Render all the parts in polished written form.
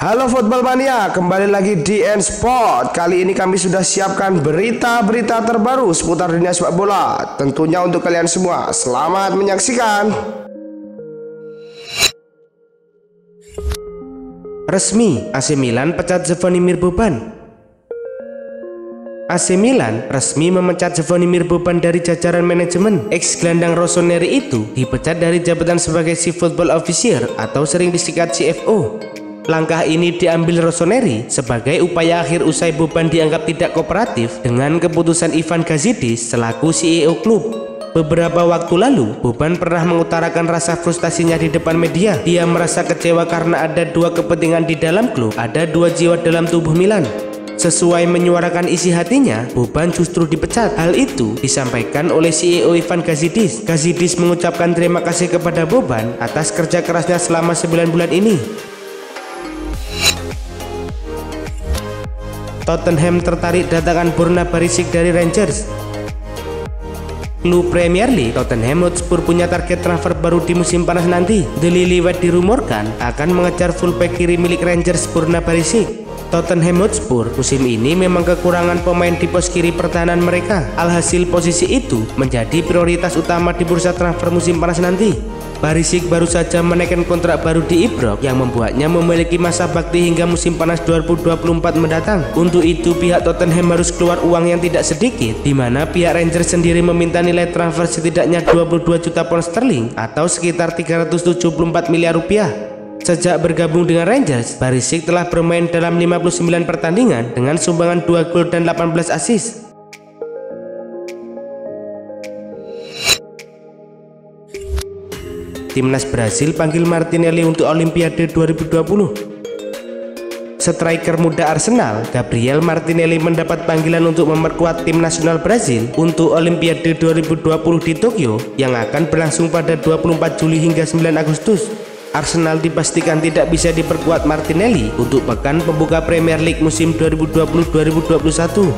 Halo Football Mania, kembali lagi di DN Sport. Kali ini kami sudah siapkan berita-berita terbaru seputar dunia sepak bola, tentunya untuk kalian semua. Selamat menyaksikan. Resmi AC Milan pecat Zvonimir Boban. AC Milan resmi memecat Zvonimir Boban dari jajaran manajemen. Ex gelandang Rossoneri itu dipecat dari jabatan sebagai Chief Football Officer atau sering disingkat CFO. Langkah ini diambil Rossoneri sebagai upaya akhir usai Boban dianggap tidak kooperatif dengan keputusan Ivan Gazidis selaku CEO klub. Beberapa waktu lalu, Boban pernah mengutarakan rasa frustasinya di depan media. Dia merasa kecewa karena ada dua kepentingan di dalam klub, ada dua jiwa dalam tubuh Milan. Sesuai menyuarakan isi hatinya, Boban justru dipecat. Hal itu disampaikan oleh CEO Ivan Gazidis. Gazidis mengucapkan terima kasih kepada Boban atas kerja kerasnya selama 9 bulan ini. Tottenham tertarik datangkan Borna Barisic dari Rangers. Klub Premier League Tottenham Hotspur punya target transfer baru di musim panas nanti. Deliwat dirumorkan akan mengejar fullback kiri milik Rangers Borna Barisic. Tottenham Hotspur musim ini memang kekurangan pemain di pos kiri pertahanan mereka. Alhasil posisi itu menjadi prioritas utama di bursa transfer musim panas nanti. Barisic baru saja menaikkan kontrak baru di Ibrox yang membuatnya memiliki masa bakti hingga musim panas 2024 mendatang. Untuk itu pihak Tottenham harus keluar uang yang tidak sedikit, di mana pihak Rangers sendiri meminta nilai transfer setidaknya 22 juta pound sterling atau sekitar 374 miliar rupiah. Sejak bergabung dengan Rangers, Barisic telah bermain dalam 59 pertandingan dengan sumbangan 2 gol dan 18 assist. Timnas Brasil panggil Martinelli untuk Olimpiade 2020. Striker muda Arsenal, Gabriel Martinelli mendapat panggilan untuk memperkuat tim nasional Brasil untuk Olimpiade 2020 di Tokyo yang akan berlangsung pada 24 Juli hingga 9 Agustus. Arsenal dipastikan tidak bisa diperkuat Martinelli untuk pekan pembuka Premier League musim 2020-2021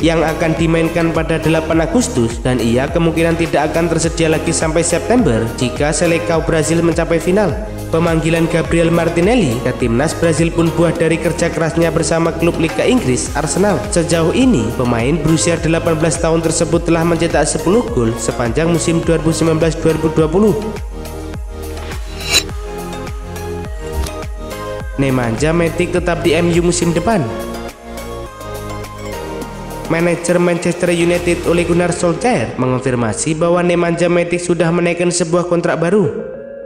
yang akan dimainkan pada 8 Agustus dan ia kemungkinan tidak akan tersedia lagi sampai September jika Seleção Brasil mencapai final. Pemanggilan Gabriel Martinelli ke timnas Brasil pun buah dari kerja kerasnya bersama klub Liga Inggris Arsenal. Sejauh ini, pemain berusia 18 tahun tersebut telah mencetak 10 gol sepanjang musim 2019-2020. Nemanja Matic tetap di MU musim depan. Manajer Manchester United Ole Gunnar Solskjaer mengonfirmasi bahwa Nemanja Matic sudah menaikkan sebuah kontrak baru.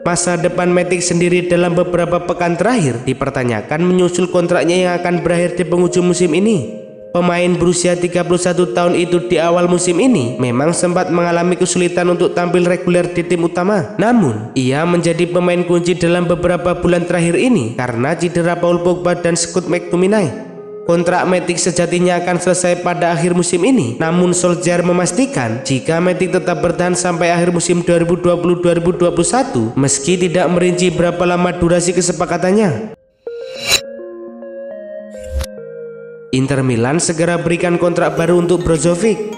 Masa depan Matic sendiri dalam beberapa pekan terakhir dipertanyakan menyusul kontraknya yang akan berakhir di penghujung musim ini. Pemain berusia 31 tahun itu di awal musim ini memang sempat mengalami kesulitan untuk tampil reguler di tim utama. Namun, ia menjadi pemain kunci dalam beberapa bulan terakhir ini karena cedera Paul Pogba dan Scott McTominay. Kontrak Matic sejatinya akan selesai pada akhir musim ini. Namun, Solskjaer memastikan jika Matic tetap bertahan sampai akhir musim 2020-2021 meski tidak merinci berapa lama durasi kesepakatannya. Inter Milan segera berikan kontrak baru untuk Brozovic.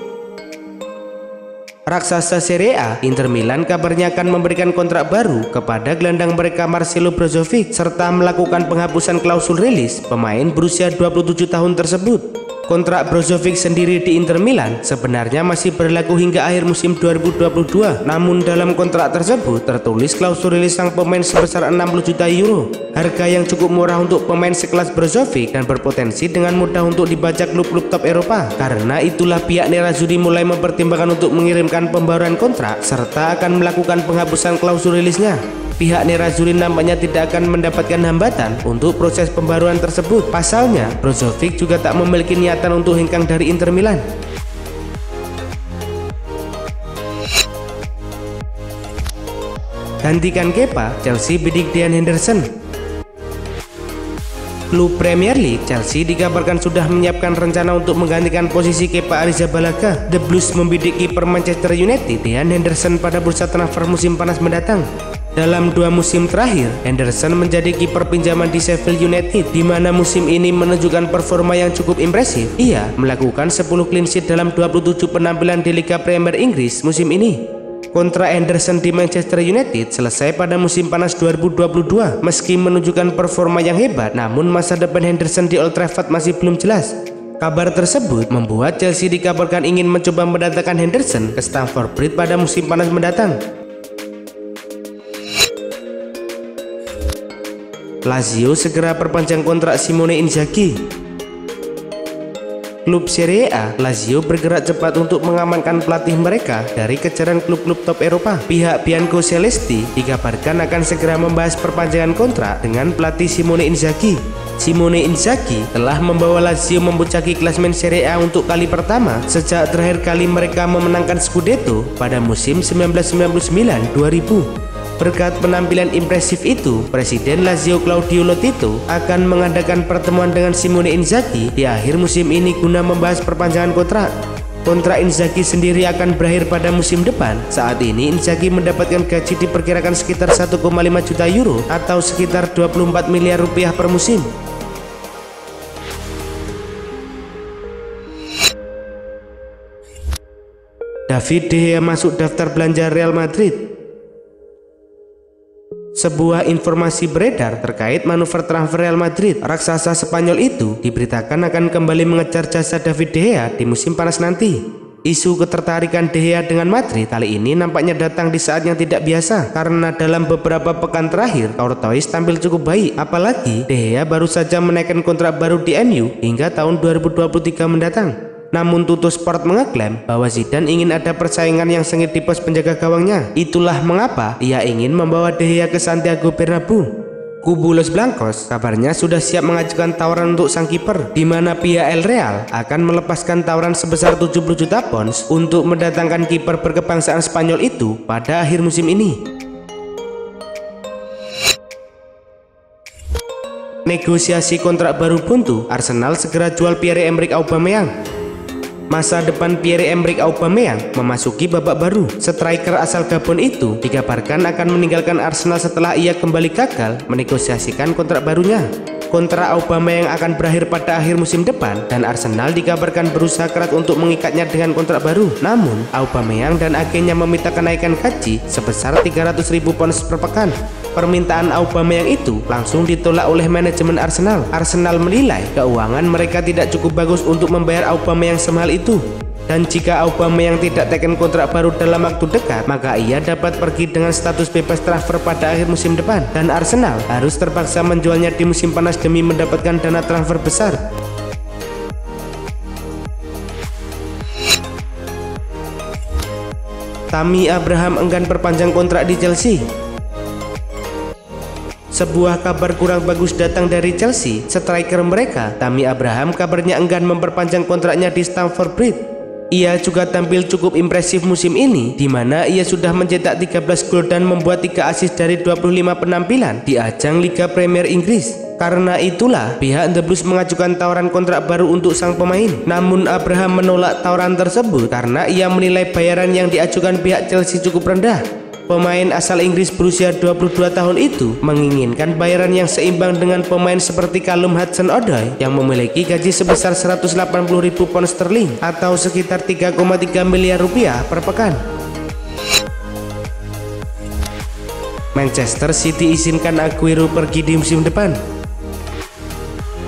Raksasa Serie A, Inter Milan kabarnya akan memberikan kontrak baru kepada gelandang mereka Marcelo Brozovic serta melakukan penghapusan klausul rilis pemain berusia 27 tahun tersebut. Kontrak Brozovic sendiri di Inter Milan sebenarnya masih berlaku hingga akhir musim 2022. Namun dalam kontrak tersebut tertulis klausul rilis sang pemain sebesar 60 juta euro. Harga yang cukup murah untuk pemain sekelas Brozovic dan berpotensi dengan mudah untuk dibaca klub-klub top Eropa. Karena itulah pihak Nerazzurri mulai mempertimbangkan untuk mengirimkan pembaruan kontrak serta akan melakukan penghapusan klausul rilisnya. Pihak Nerazzurri nampaknya tidak akan mendapatkan hambatan untuk proses pembaruan tersebut. Pasalnya, Brozovic juga tak memiliki niatan untuk hengkang dari Inter Milan. Gantikan Kepa, Chelsea bidik Dean Henderson. Klub Premier League Chelsea dikabarkan sudah menyiapkan rencana untuk menggantikan posisi Kepa Arisa Balaka. The Blues membidik kiper Manchester United Dean Henderson pada bursa transfer musim panas mendatang. Dalam dua musim terakhir, Henderson menjadi kiper pinjaman di Sheffield United, di mana musim ini menunjukkan performa yang cukup impresif. Ia melakukan 10 clean sheet dalam 27 penampilan di Liga Premier Inggris musim ini. Kontrak Henderson di Manchester United selesai pada musim panas 2022. Meski menunjukkan performa yang hebat, namun masa depan Henderson di Old Trafford masih belum jelas. Kabar tersebut membuat Chelsea dikabarkan ingin mencoba mendatangkan Henderson ke Stamford Bridge pada musim panas mendatang. Lazio segera perpanjang kontrak Simone Inzaghi. Klub Serie A, Lazio bergerak cepat untuk mengamankan pelatih mereka dari kejaran klub-klub top Eropa. Pihak Bianco Celesti dikabarkan akan segera membahas perpanjangan kontrak dengan pelatih Simone Inzaghi. Simone Inzaghi telah membawa Lazio memuncaki klasemen Serie A untuk kali pertama sejak terakhir kali mereka memenangkan Scudetto pada musim 1999-2000. Berkat penampilan impresif itu, Presiden Lazio Claudio Lotito akan mengadakan pertemuan dengan Simone Inzaghi di akhir musim ini guna membahas perpanjangan kontrak. Kontrak Inzaghi sendiri akan berakhir pada musim depan. Saat ini Inzaghi mendapatkan gaji diperkirakan sekitar 1,5 juta euro atau sekitar 24 miliar rupiah per musim. David De Gea masuk daftar belanja Real Madrid. Sebuah informasi beredar terkait manuver transfer Real Madrid. Raksasa Spanyol itu diberitakan akan kembali mengejar jasa David De Gea di musim panas nanti. Isu ketertarikan De Gea dengan Madrid kali ini nampaknya datang di saat yang tidak biasa, karena dalam beberapa pekan terakhir Courtois tampil cukup baik. Apalagi De Gea baru saja menaikkan kontrak baru di MU hingga tahun 2023 mendatang. Namun Tutto Sport mengeklaim bahwa Zidane ingin ada persaingan yang sengit di pos penjaga gawangnya. Itulah mengapa ia ingin membawa De Gea ke Santiago Bernabeu. Kubu Los Blancos kabarnya sudah siap mengajukan tawaran untuk sang kiper, di mana pihak El Real akan melepaskan tawaran sebesar 70 juta pounds untuk mendatangkan kiper berkebangsaan Spanyol itu pada akhir musim ini. Negosiasi kontrak baru buntu, Arsenal segera jual Pierre-Emerick Aubameyang. Masa depan Pierre-Emerick Aubameyang memasuki babak baru. Striker asal Gabon itu dikabarkan akan meninggalkan Arsenal setelah ia kembali gagal menegosiasikan kontrak barunya. Kontrak Aubameyang akan berakhir pada akhir musim depan dan Arsenal dikabarkan berusaha keras untuk mengikatnya dengan kontrak baru. Namun, Aubameyang dan agennya meminta kenaikan gaji sebesar 300.000 pounds per pekan. Permintaan Aubameyang itu langsung ditolak oleh manajemen Arsenal. Arsenal menilai keuangan mereka tidak cukup bagus untuk membayar Aubameyang semahal itu. Dan jika Aubameyang tidak teken kontrak baru dalam waktu dekat, maka ia dapat pergi dengan status bebas transfer pada akhir musim depan. Dan Arsenal harus terpaksa menjualnya di musim panas demi mendapatkan dana transfer besar. Tammy Abraham enggan perpanjang kontrak di Chelsea. Sebuah kabar kurang bagus datang dari Chelsea. Striker mereka, Tammy Abraham, kabarnya enggan memperpanjang kontraknya di Stamford Bridge. Ia juga tampil cukup impresif musim ini, di mana ia sudah mencetak 13 gol dan membuat 3 assist dari 25 penampilan di ajang Liga Premier Inggris. Karena itulah pihak The Blues mengajukan tawaran kontrak baru untuk sang pemain. Namun Abraham menolak tawaran tersebut karena ia menilai bayaran yang diajukan pihak Chelsea cukup rendah. Pemain asal Inggris berusia 22 tahun itu menginginkan bayaran yang seimbang dengan pemain seperti Calum Hudson-Odoi yang memiliki gaji sebesar 180.000 pound sterling atau sekitar 3,3 miliar rupiah per pekan. Manchester City izinkan Aguero pergi di musim depan.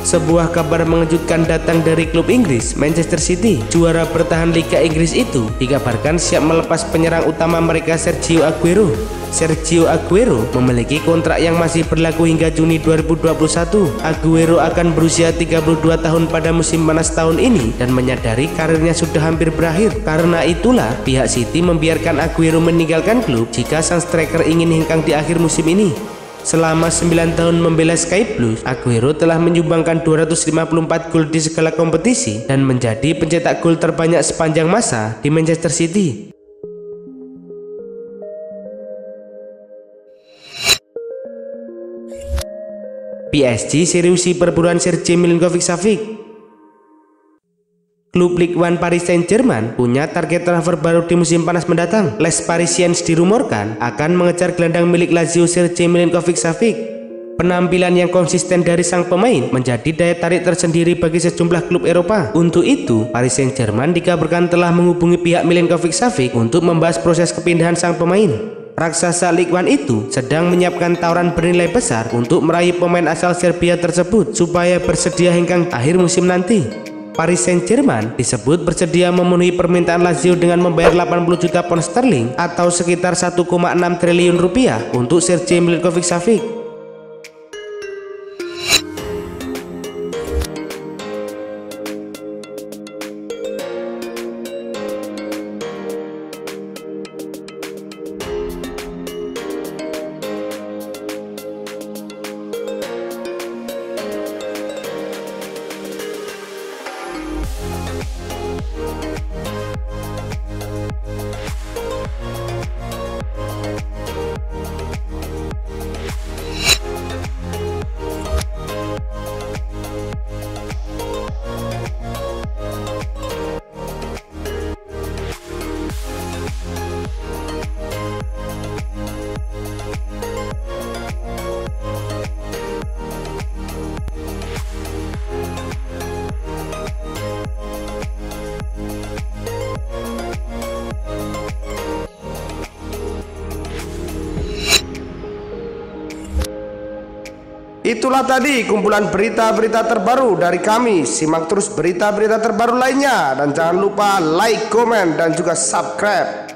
Sebuah kabar mengejutkan datang dari klub Inggris, Manchester City. Juara bertahan Liga Inggris itu dikabarkan siap melepas penyerang utama mereka Sergio Aguero. Sergio Aguero memiliki kontrak yang masih berlaku hingga Juni 2021. Aguero akan berusia 32 tahun pada musim panas tahun ini dan menyadari karirnya sudah hampir berakhir. Karena itulah pihak City membiarkan Aguero meninggalkan klub jika sang striker ingin hengkang di akhir musim ini. Selama 9 tahun membela Sky Blues, Aguero telah menyumbangkan 254 gol di segala kompetisi dan menjadi pencetak gol terbanyak sepanjang masa di Manchester City. PSG seriusi perburuan Sergej Milinkovic-Savic. Klub Ligue 1 Paris Saint-Germain punya target transfer baru di musim panas mendatang. Les Parisiens dirumorkan akan mengejar gelandang milik Lazio Sergej Milinkovic-Savic. Penampilan yang konsisten dari sang pemain menjadi daya tarik tersendiri bagi sejumlah klub Eropa. Untuk itu, Paris Saint-Germain dikabarkan telah menghubungi pihak Milinkovic-Savic untuk membahas proses kepindahan sang pemain. Raksasa Ligue 1 itu sedang menyiapkan tawaran bernilai besar untuk meraih pemain asal Serbia tersebut supaya bersedia hingga akhir musim nanti. Paris Saint-Germain disebut bersedia memenuhi permintaan Lazio dengan membayar 80 juta pound sterling atau sekitar 1,6 triliun rupiah untuk Sergej Milinkovic-Savic. Itulah tadi kumpulan berita-berita terbaru dari kami. Simak terus berita-berita terbaru lainnya, dan jangan lupa like, komen, dan juga subscribe.